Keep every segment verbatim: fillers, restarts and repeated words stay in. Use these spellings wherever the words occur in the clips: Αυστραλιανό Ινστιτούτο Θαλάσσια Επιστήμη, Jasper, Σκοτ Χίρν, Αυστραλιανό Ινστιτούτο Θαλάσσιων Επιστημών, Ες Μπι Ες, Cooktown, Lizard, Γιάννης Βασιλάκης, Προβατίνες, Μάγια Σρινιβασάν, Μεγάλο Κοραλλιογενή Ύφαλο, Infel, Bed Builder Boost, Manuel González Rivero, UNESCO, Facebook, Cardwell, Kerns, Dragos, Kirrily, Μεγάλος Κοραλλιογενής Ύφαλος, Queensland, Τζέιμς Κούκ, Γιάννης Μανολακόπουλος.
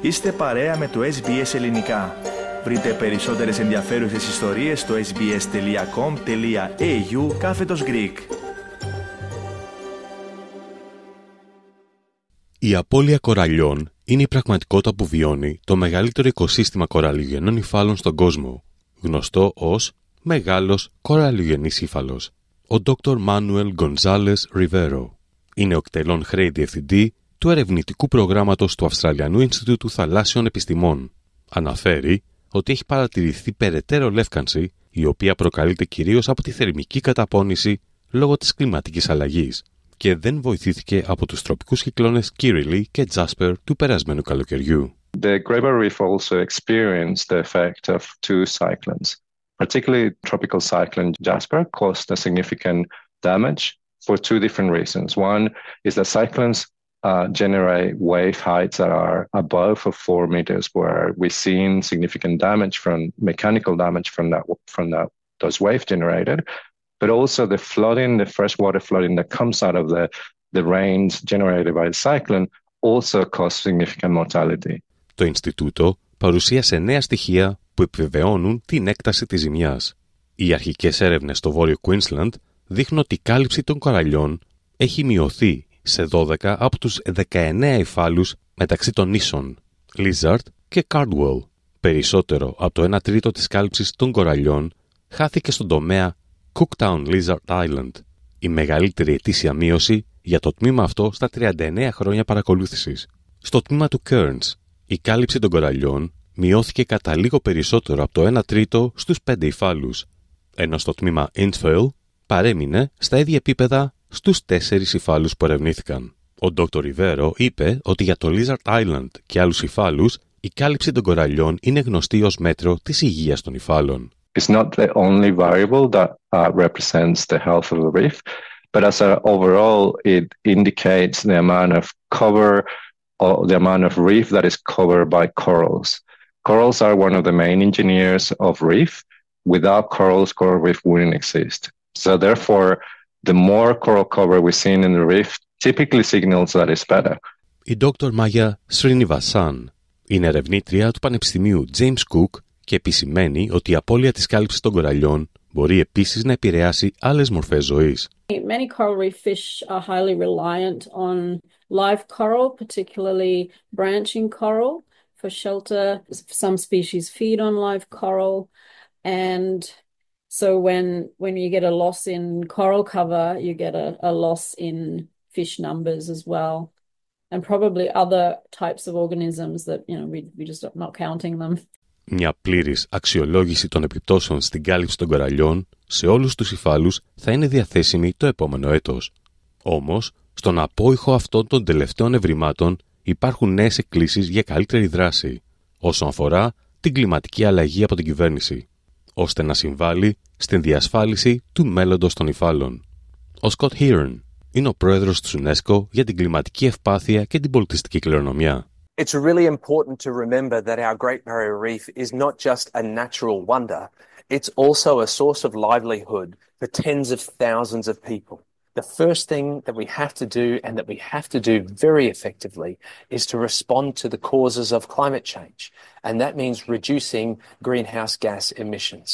Είστε παρέα με το Ες Μπι Ες Ελληνικά. Βρείτε περισσότερες ενδιαφέρουσες ιστορίες στο ες μπι ες τελεία κομ τελεία έι γιου κάθετος Greek. Η απώλεια κοραλιών είναι η πραγματικότητα που βιώνει το μεγαλύτερο οικοσύστημα κοραλλιογενών υφάλων στον κόσμο, γνωστό ως Μεγάλος Κοραλλιογενής Ύφαλος. Ο Δόκτωρ Manuel González Rivero είναι ο εκτελών χρέη διευθυντή του ερευνητικού προγράμματος του Αυστραλιανού Ινστιτούτου Θαλάσσιων Επιστημών. Αναφέρει ότι έχει παρατηρηθεί περαιτέρω λεύκανση, η οποία προκαλείται κυρίως από τη θερμική καταπώνηση λόγω της κλιματικής αλλαγής και δεν βοηθήθηκε από τους τροπικούς κυκλώνες Kirrily και Jasper του περασμένου καλοκαιριού. The Greber Reef also experienced the effect of two cyclones. Particularly tropical cyclone Jasper caused a significant damage for two different reasons. One is that cyclones uh, generate wave heights that are above of four meters, where we've seen significant damage from mechanical damage from that from that those waves generated, but also the flooding, the freshwater flooding that comes out of the the rains generated by the cyclone also caused significant mortality. Το Ινστιτούτο παρουσίασε νέα στοιχεία που επιβεβαιώνουν την έκταση της ζημιάς. Οι αρχικές έρευνες στο βόρειο Queensland δείχνουν ότι η κάλυψη των κοραλιών έχει μειωθεί σε δώδεκα από τους δεκαεννέα υφάλους μεταξύ των νήσων Lizard και Cardwell. Περισσότερο από το ένα τρίτο της κάλυψης των κοραλιών χάθηκε στον τομέα Cooktown Lizard Island, η μεγαλύτερη ετήσια μείωση για το τμήμα αυτό στα τριάντα εννέα χρόνια παρακολούθησης. Στο τμήμα του Kerns, η κάλυψη των κοραλιών μειώθηκε κατά λίγο περισσότερο από το ένα τρίτο στους πέντε υφάλους, ενώ στο τμήμα Infel παρέμεινε στα ίδια επίπεδα στους τέσσερις υφάλους που ερευνήθηκαν. Ο Δόκτωρ Rivero είπε ότι για το Lizard Island και άλλους υφάλους, η κάλυψη των κοραλιών είναι γνωστή ως μέτρο της υγείας των υφάλων. It's not the only variable that uh, represents the health of the reef, but as a overall it indicates the amount of cover or the amount of reef that is covered by corals. Corals are one of the main engineers of reef. Without corals, coral reef wouldn't exist. So therefore, the more coral cover we've seen in the reef typically signals that it's better. Η Δόκτωρ Μάγια Σρινιβασάν είναι ερευνήτρια του Πανεπιστημίου Τζέιμς Κούκ και επισημαίνει ότι η απώλεια της κάλυψης των κοραλιών μπορεί επίσης να επηρεάσει άλλες μορφές ζωής. Many coral reef fish are highly reliant on live coral, particularly branching coral. For shelter, some species feed on live coral, and so when when you get a loss in coral cover, you get a, a loss in fish numbers as well, and probably other types of organisms that you know we we just not counting them. Μια πλήρης αξιολόγηση των επιπτώσεων στην κάλυψη των κοραλιών σε όλους τους υφάλους θα είναι διαθέσιμη το επόμενο έτος. Όμως, στον απόϊχο αυτών των τελευταίων ευρημάτων υπάρχουν νέες εκκλήσεις για καλύτερη δράση όσον αφορά την κλιματική αλλαγή από την κυβέρνηση, ώστε να συμβάλλει στην διασφάλιση του μέλλοντος των υφάλων. Ο Σκοτ Χίρν είναι ο πρόεδρος της UNESCO για την κλιματική ευπάθεια και την πολιτιστική κληρονομιά. It's really important to remember that our Great Barrier Reef is not just a natural wonder, it's also a source of livelihood for tens of thousands of people. The first thing that we have to do and that we have to do very effectively is to respond to the causes of climate change. And that means reducing greenhouse gas emissions.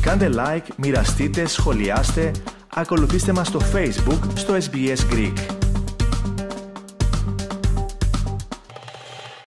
Κάντε like, μοιραστείτε, σχολιάστε, ακολουθήστε μας στο Facebook, στο Ες Μπι Ες Greek.